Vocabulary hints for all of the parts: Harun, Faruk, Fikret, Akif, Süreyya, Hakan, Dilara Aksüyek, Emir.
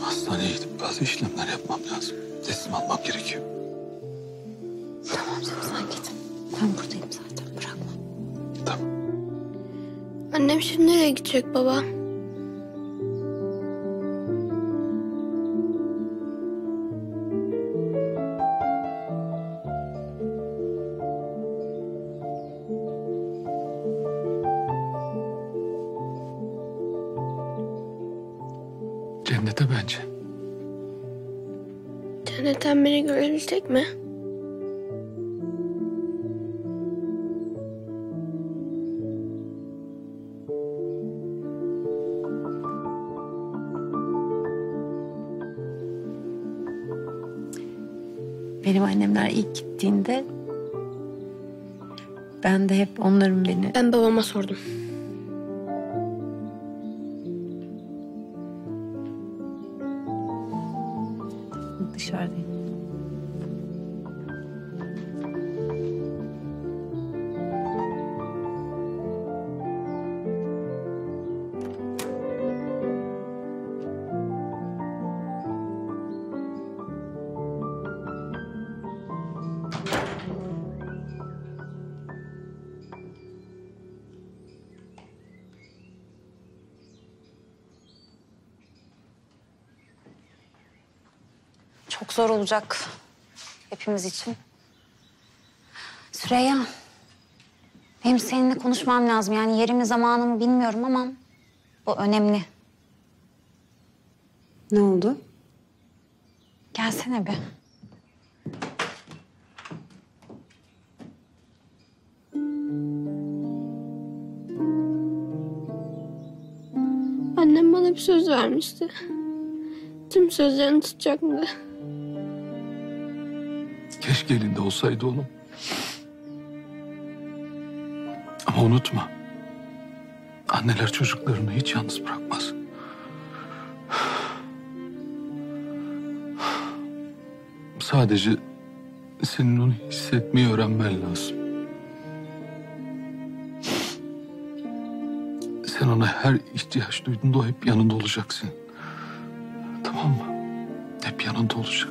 Hastaneye gidip bazı işlemler yapmam lazım. Teslim almam gerekiyor. Tamam sen git. Ben buradayım zaten. Bırakma. Tamam. Annem şimdi nereye gidecek baba? Cennete bence. Cennetten beni görebilecek mi? Benim annemler ilk gittiğinde ben de hep onların beni... Ben babama sordum. Dışarıdayım. Çok zor olacak hepimiz için. Süreyya, benim seninle konuşmam lazım. Yani yerimi zamanımı bilmiyorum ama o önemli. Ne oldu? Gelsene bir. Annem bana bir söz vermişti. Tüm sözlerini tutacakmı? Keşke elinde olsaydı oğlum. Ama unutma. Anneler çocuklarını hiç yalnız bırakmaz. Sadece senin onu hissetmeyi öğrenmen lazım. Sen ona her ihtiyaç duyduğunda o hep yanında olacaksın. Tamam mı? Hep yanında olacak.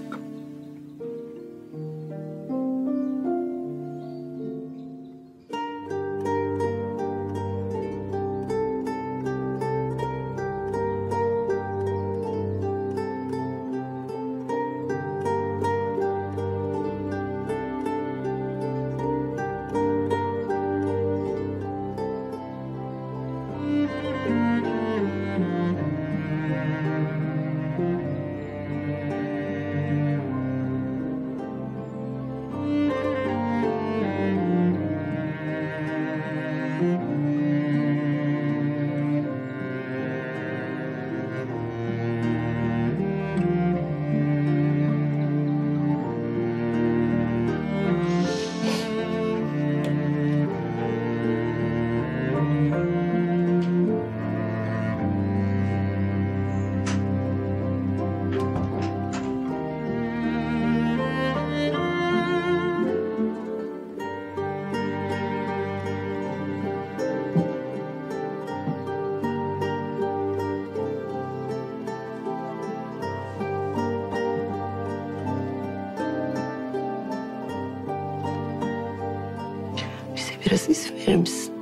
Biraz izin verir misin?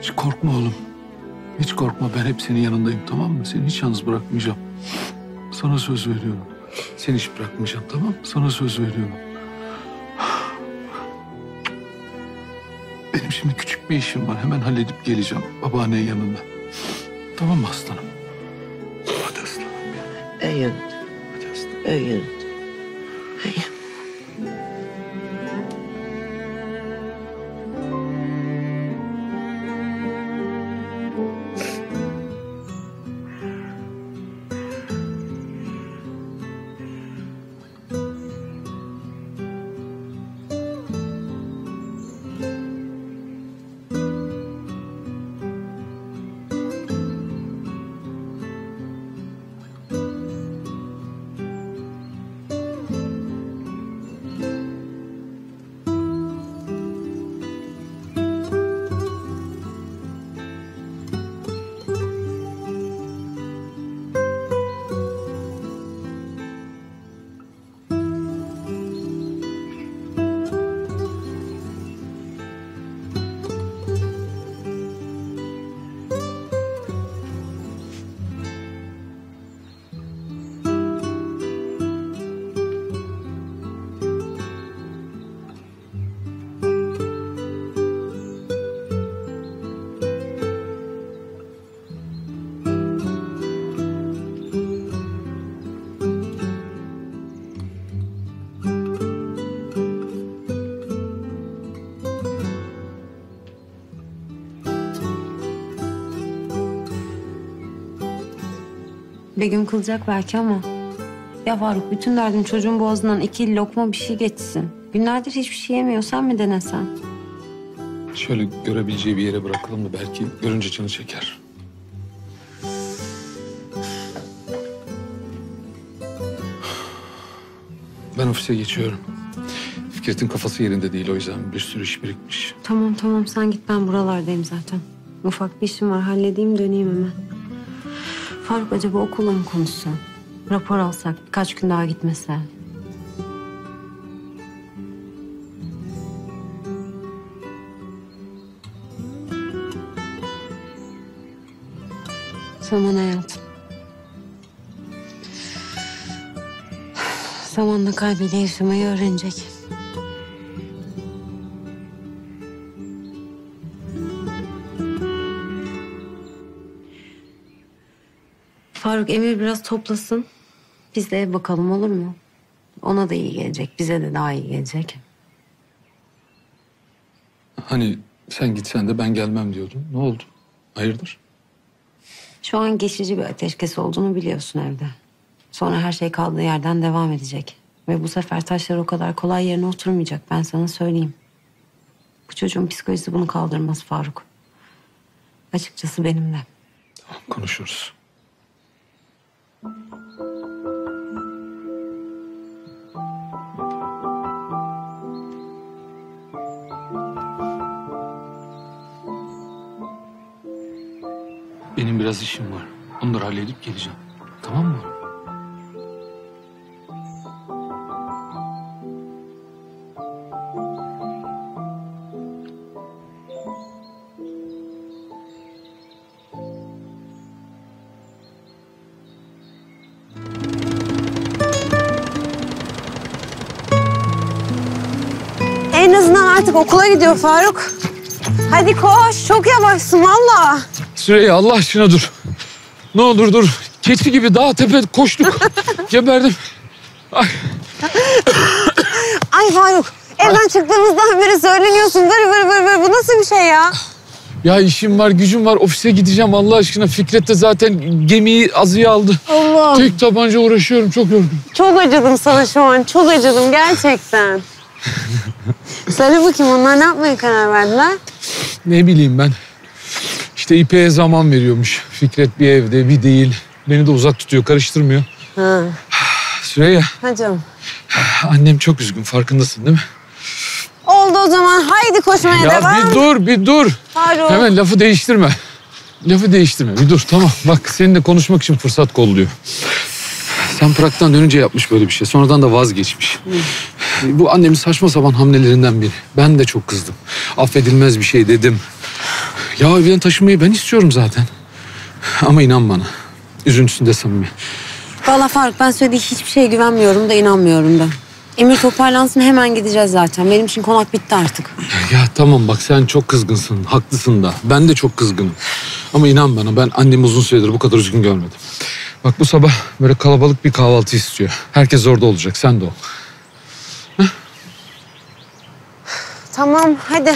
Hiç korkma oğlum. Hiç korkma, ben hep senin yanındayım, tamam mı? Seni hiç yalnız bırakmayacağım. Sana söz veriyorum. Seni hiç bırakmayacağım, tamam mı? Sana söz veriyorum. Benim şimdi küçük bir işim var. Hemen halledip geleceğim. Babaannenin yanında. Tamam mı aslanım? Hadi aslanım. Ey yanım. Hadi aslanım. Ey yanım. Ey yanım. Begüm kılacak belki ama... Ya Faruk, bütün derdin çocuğun boğazından iki lokma bir şey geçsin. Günlerdir hiçbir şey yemiyor. Sen mi denesen? Şöyle görebileceği bir yere bırakalım da belki görünce canı çeker. Ben ofise geçiyorum. Fikret'in kafası yerinde değil, o yüzden bir sürü iş birikmiş. Tamam tamam, sen git, ben buralardayım zaten. Ufak bir işim var, halledeyim döneyim hemen. Faruk acaba okulla mı konuşsan? Rapor alsak, birkaç gün daha gitmese. Zaman hayatım. Zamanla kalbiyle yaşamayı öğrenecek. Faruk, Emir biraz toplasın. Biz de ev bakalım, olur mu? Ona da iyi gelecek, bize de daha iyi gelecek. Hani sen gitsen de ben gelmem diyordun. Ne oldu? Hayırdır? Şu an geçici bir ateşkes olduğunu biliyorsun evde. Sonra her şey kaldığı yerden devam edecek. Ve bu sefer taşlar o kadar kolay yerine oturmayacak, ben sana söyleyeyim. Bu çocuğun psikolojisi bunu kaldırmaz Faruk. Açıkçası benimle. Tamam, konuşuruz. Benim biraz işim var. Onları halledip geleceğim. Tamam mı? En azından artık okula gidiyor Faruk. Hadi koş. Çok yavaşsın valla. Süreyya, Allah aşkına dur. Ne olur dur. Keçi gibi dağ tepe koştuk. Geberdim. Ay. Ay Faruk, evden çıktığımızdan beri söyleniyorsun. Vır vır. Bu nasıl bir şey ya? Ya işim var, gücüm var. Ofise gideceğim Allah aşkına. Fikret de zaten gemiyi azıya aldı. Allah'ım. Tek tabanca uğraşıyorum. Çok yorgunum. Çok acıdım sana şu an. Çok acıdım gerçekten. Söyle bakayım, onlar ne yapmaya karar verdiler? Ne bileyim ben. İşte İpek'e zaman veriyormuş. Fikret bir evde, bir değil. Beni de uzak tutuyor, karıştırmıyor. Ha. Süreyya. Hacım. Annem çok üzgün, farkındasın değil mi? Oldu o zaman, haydi koşmaya devam. Ya bir dur. Harun. Hemen lafı değiştirme. Bir dur, tamam. Bak, seninle konuşmak için fırsat kolluyor. Sen Prag'dan dönünce yapmış böyle bir şey. Sonradan da vazgeçmiş. Bu annemin saçma sapan hamlelerinden biri. Ben de çok kızdım. Affedilmez bir şey dedim. Ya evden taşınmayı ben istiyorum zaten. Ama inan bana. Üzüntüsünde samimi. Vallahi Faruk, ben söylediği hiçbir şeye güvenmiyorum da, inanmıyorum da. Emir toparlansın, hemen gideceğiz zaten. Benim için konak bitti artık. Ya tamam bak, sen çok kızgınsın. Haklısın da. Ben de çok kızgınım. Ama inan bana, ben annemi uzun süredir bu kadar üzgün görmedim. Bak bu sabah böyle kalabalık bir kahvaltı istiyor. Herkes orada olacak. Sen de ol. Heh. Tamam hadi.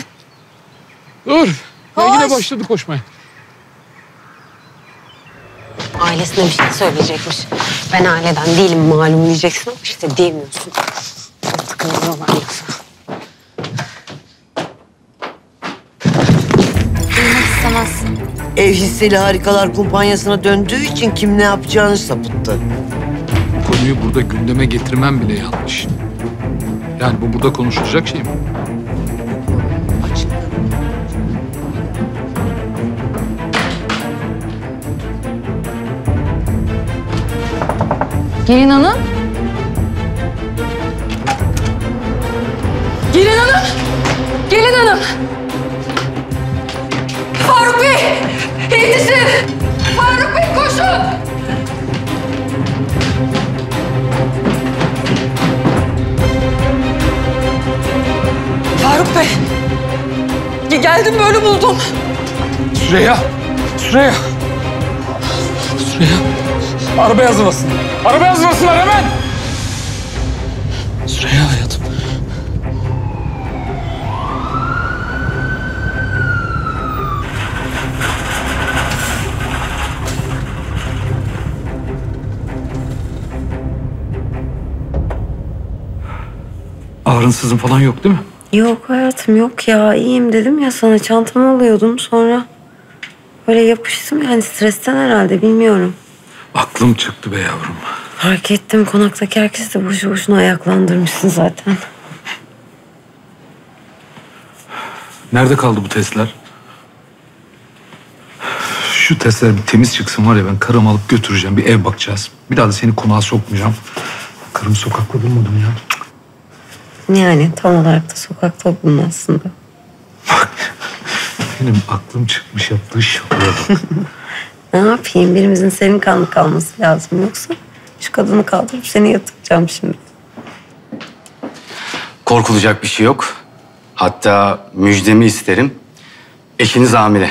Dur. Ya yine başladı koşmaya. Ailesine bir şey söyleyecekmiş. Ben aileden değilim malum diyeceksin ama işte diyemiyorsun. Çok tıkınıyorlar yoksa. Bilmek istemezsin. Ev hisseli harikalar kumpanyasına döndüğü için kim ne yapacağını sapıttı. Konuyu burada gündeme getirmem bile yanlış. Yani bu burada konuşulacak şey mi? Gelin hanım. Gelin hanım. Gelin hanım. Faruk Bey, yetişin. Faruk Bey koşun. Faruk Bey. Geldim böyle buldum. Süreyya. Süreyya. Süreyya. Arabaya hazırlasın. Arabaya hazırlasınlar hemen. Süreyya hayatım. Ağrınsızın falan yok değil mi? Yok hayatım yok ya. İyiyim dedim ya sana. Çantamı alıyordum sonra. Böyle yapıştım yani stresten herhalde bilmiyorum. Aklım çıktı be yavrum. Fark ettim. Konaktaki herkes de boşu boşuna ayaklandırmışsın zaten. Nerede kaldı bu testler? Şu testler bir temiz çıksın var ya, ben karımı alıp götüreceğim. Bir ev bakacağız. Bir daha da seni konağa sokmayacağım. Karımı sokakta bulmadım ya. Yani tam olarak da sokakta bulun aslında. Bak. Benim aklım çıkmış yaptığı şakaya bak. Ne yapayım? Birimizin senin kanlı kalması lazım. Yoksa şu kadını kaldırıp seni yatıracağım şimdi. Korkulacak bir şey yok. Hatta müjdemi isterim. Eşiniz hamile.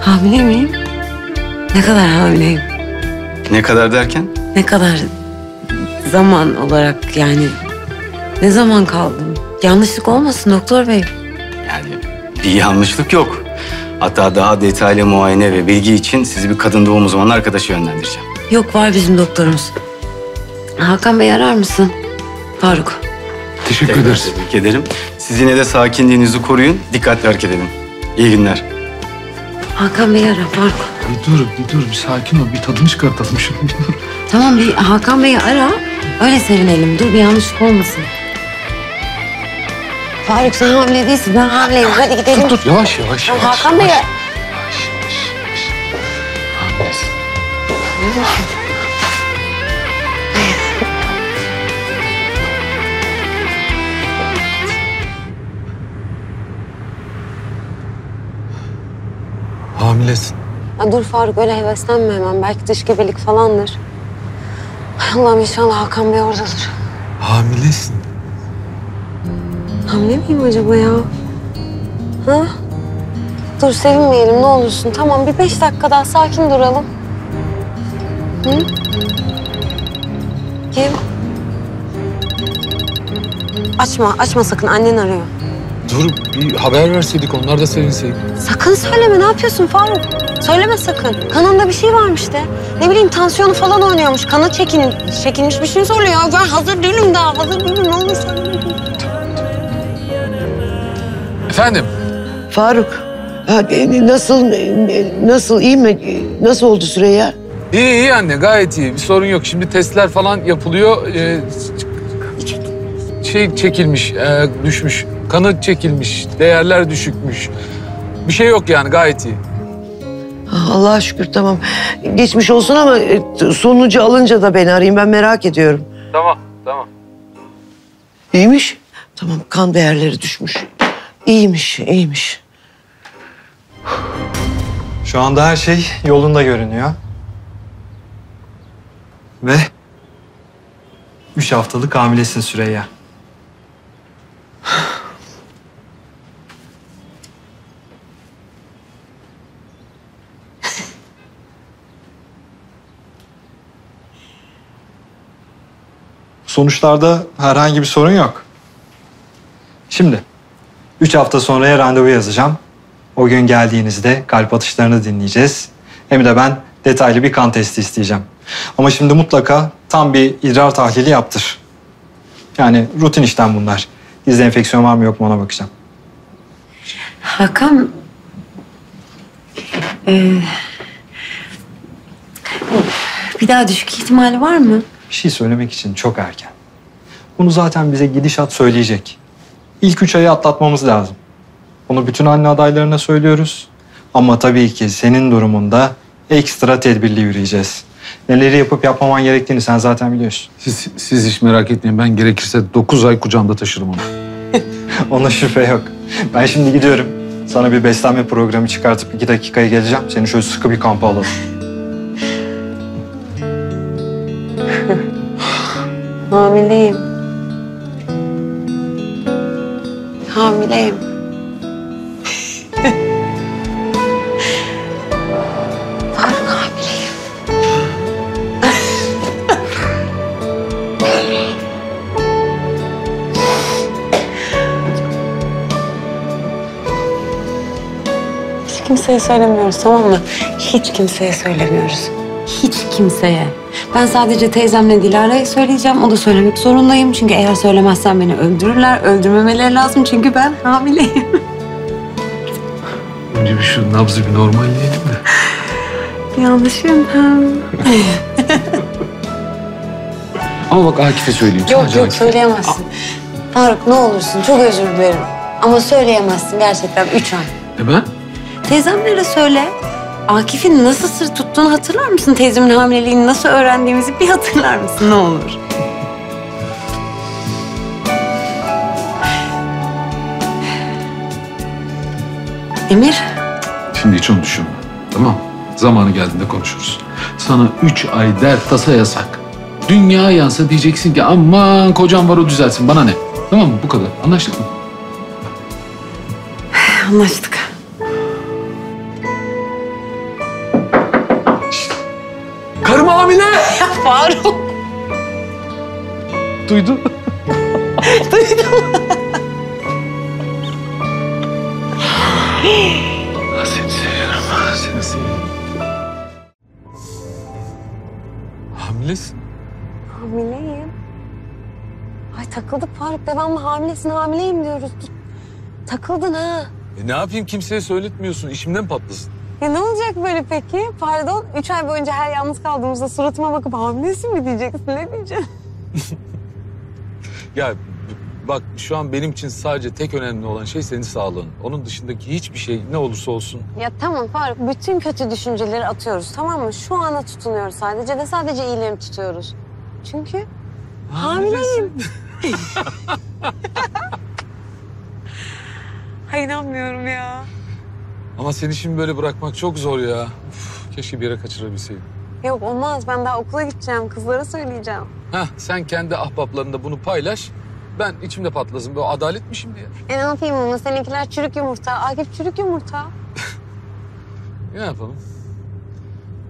Hamile miyim? Ne kadar hamileyim? Ne kadar derken? Ne kadar zaman olarak yani. Ne zaman kaldım? Yanlışlık olmasın doktor bey. Yani bir yanlışlık yok. Hatta daha detaylı muayene ve bilgi için sizi bir kadın doğum uzmanı arkadaşa yönlendireceğim. Yok var bizim doktorumuz. Hakan bey arar mısın? Faruk. Teşekkür ederiz. Tebrik ederim. Siz yine de sakinliğinizi koruyun. Dikkatli hareket edin. İyi günler. Hakan Bey'i ara Faruk. Bir dur, bir sakin ol. Bir tadını çıkartalım şunu, bir dur. Tamam, bir Hakan Bey'i ara. Öyle sevinelim. Dur, bir yanlışlık olmasın. Faruk sen hamile değilsin, ben hamileyim. Hadi gidelim. Dur, yavaş. Hakan Bey'i... Yavaş. Hamilesin. Hamilesin. Ya dur Faruk öyle heveslenme hemen. Belki dış gebelik falandır. Allah'ım inşallah Hakan Bey oradadır. Hamilesin. Hamile miyim acaba ya? Ha? Dur sevinmeyelim ne olursun. Tamam bir 5 dakika daha sakin duralım. Hı? Kim? Açma sakın annen arıyor. Dur, bir haber verseydik, onlar da sevinseydi. Sakın söyleme, ne yapıyorsun Faruk? Söyleme sakın. Kanında bir şey varmış de. Ne bileyim, tansiyonu falan oynuyormuş. Kanı çekilmiş bir şey söylüyor. Ya ben hazır değilim, ne olur söyleme. Efendim? Faruk, Nasıl iyi mi? Nasıl oldu Süreyya? İyi iyi anne, gayet iyi. Bir sorun yok. Şimdi testler falan yapılıyor. Şey çekilmiş, düşmüş. Kanı çekilmiş, değerler düşükmüş. Bir şey yok yani, gayet iyi. Allah'a şükür, tamam. Geçmiş olsun ama sonucu alınca da beni arayın. Ben merak ediyorum. Tamam, tamam. İyiymiş. Tamam, kan değerleri düşmüş. İyiymiş, iyiymiş. Şu anda her şey yolunda görünüyor. Ve 3 haftalık hamilesin Süreyya. Sonuçlarda herhangi bir sorun yok. Şimdi 3 hafta sonraya randevu yazacağım. O gün geldiğinizde kalp atışlarını dinleyeceğiz. Hem de ben detaylı bir kan testi isteyeceğim. Ama şimdi mutlaka tam bir idrar tahlili yaptır. Yani rutin işlem bunlar. Dizde enfeksiyon var mı yok mu ona bakacağım. Hakan... bir daha düşük ihtimali var mı? Bir şey söylemek için çok erken. Bunu zaten bize gidişat söyleyecek. İlk 3 ayı atlatmamız lazım. Bunu bütün anne adaylarına söylüyoruz. Ama tabii ki senin durumunda ekstra tedbirli yürüyeceğiz. Neleri yapıp yapmaman gerektiğini sen zaten biliyorsun. Siz hiç merak etmeyin. Ben gerekirse 9 ay kucağımda taşırım onu. Ona şüphe yok. Ben şimdi gidiyorum. Sana bir beslenme programı çıkartıp 2 dakikaya geleceğim. Seni şöyle sıkı bir kampa alalım. Hamileyim. Hamileyim. Faruk hamileyim. Hiç kimseye söylemiyoruz, tamam mı? Hiç kimseye söylemiyoruz. Hiç kimseye. Ben sadece teyzemle Dilara'ya söyleyeceğim. O da söylemek zorundayım. Çünkü eğer söylemezsem beni öldürürler. Öldürmemeleri lazım çünkü ben hamileyim. Önce bir şu nabzı bir normalleyelim de. Yanlışım. Ama bak Akif'e söyleyeyim. Yok yok, söyleyemezsin. Faruk ne olursun çok özür dilerim. Ama söyleyemezsin gerçekten 3 ay. Ben? Teyzemlere söyle. Akif'in nasıl sır tuttuğunu hatırlar mısın? Teyzemin hamileliğini nasıl öğrendiğimizi bir hatırlar mısın? Ne olur. Emir. Şimdi hiç onu düşünme. Tamam. Zamanı geldiğinde konuşuruz. Sana 3 ay dert tasa yasak. Dünya yansa diyeceksin ki aman kocam var o düzelsin. Bana ne? Tamam mı? Bu kadar. Anlaştık mı? Anlaştık. Karım hamile! Ya Faruk! Duydun? Duydum. Seni seviyorum, seni seviyorum. Hamilesin. Hamileyim. Ay takıldık Faruk, devamlı hamilesin, hamileyim diyoruz. Takıldın ha. Ne yapayım, kimseye söyletmiyorsun, işimden patlasın. Ya ne olacak böyle peki? Pardon, 3 ay boyunca her yalnız kaldığımızda suratıma bakıp hamilesin mi diyeceksin? Ne diyeceğim? Ya bak şu an benim için sadece tek önemli olan şey senin sağlığın. Onun dışındaki hiçbir şey ne olursa olsun. Ya tamam Faruk, bütün kötü düşünceleri atıyoruz tamam mı? Şu ana tutunuyoruz sadece ve sadece iyilerini tutuyoruz. Çünkü hamileyim. Hayır, inanmıyorum ya. Ama seni şimdi böyle bırakmak çok zor ya. Uf, keşke bir yere kaçırabilseydim. Yok olmaz, ben daha okula gideceğim, kızlara söyleyeceğim. Hah, sen kendi ahbaplarında bunu paylaş. Ben içimde patlasın, böyle adalet mi şimdi ya? Ne yapayım ama seninkiler çürük yumurta, Akif çürük yumurta. Ne yapalım?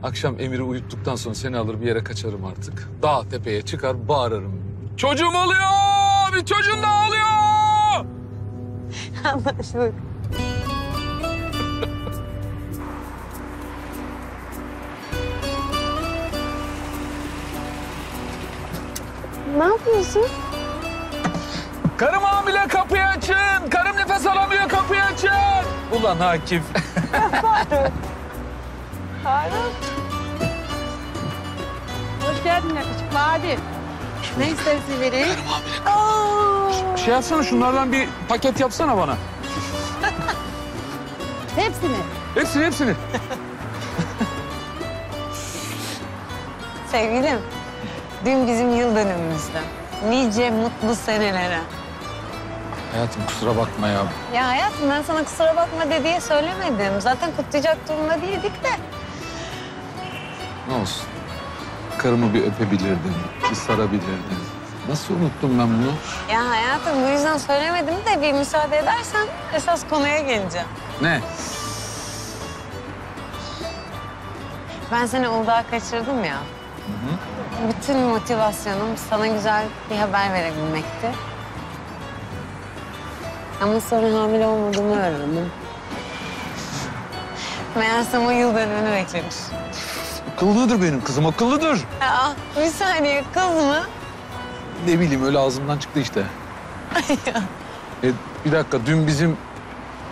Akşam Emir'i uyuttuktan sonra seni alır bir yere kaçarım artık. Dağ tepeye çıkar bağırırım. Çocuğum oluyor, bir çocuğun daha oluyor. Anlaştık. Ne yapıyorsun? Karım hamile, kapıyı açın! Karım nefes alamıyor, kapıyı açın! Ulan Akif. Harun. Hoş geldin yakışıklı hadi. Ne istersin vereyim? Şey yapsana şunlardan bir paket yapsana bana. Hepsini. Hepsini, hepsini. Sevgilim, dün bizim yıl dönümümüzde. Nice mutlu senelere. Hayatım kusura bakma ya. Ya hayatım ben sana kusura bakma dediği söylemedim. Zaten kutlayacak durumda değildik de. Ne olsun. Karımı bir öpebilirdin, bir sarabilirdin. Nasıl unuttum ben bunu? Ya hayatım bu yüzden söylemedim de bir müsaade edersen esas konuya geleceğim. Ne? Ben seni Uludağ'a kaçırdım ya. Hı-hı. Bütün motivasyonum sana güzel bir haber verebilmekti. Ama sonra hamile olmadığımı öğrendim. Meğersem o yıl dönümünü beklemiş. Akıllıdır benim kızım, akıllıdır. Aa, bir saniye, kız mı? Ne bileyim, öyle ağzımdan çıktı işte. Bir dakika, dün bizim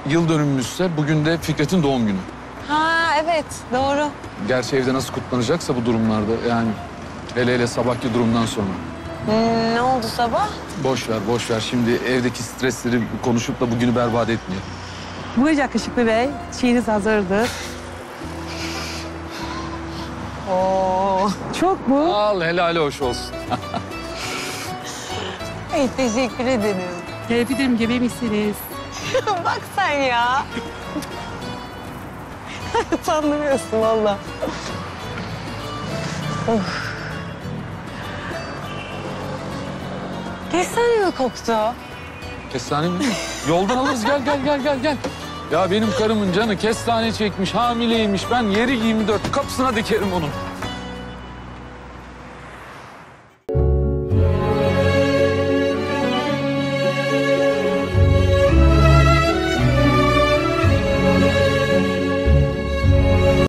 yıl dönümümüzse bugün de Fikret'in doğum günü. Ha evet, doğru. Gerçi evde nasıl kutlanacaksa bu durumlarda yani. Hele hele sabahki durumdan sonra. Ne oldu sabah? Boş ver, boş ver. Şimdi evdeki stresleri konuşup da bugünü berbat etmeyelim. Buyur yakışıklı bey, çiğiniz hazırdır. Oo. Çok mu? Al, helali hoş olsun. Ay, teşekkür ederim. Tebrik ederim, gebe misiniz? Bak sen ya. Sanmıyorsun valla. Kestane mi koktu? Kestane mi? Yoldan alırız, gel gel gel gel gel. Ya benim karımın canı kestane çekmiş, hamileymiş. Ben yeri 24 kapısına dikerim onun.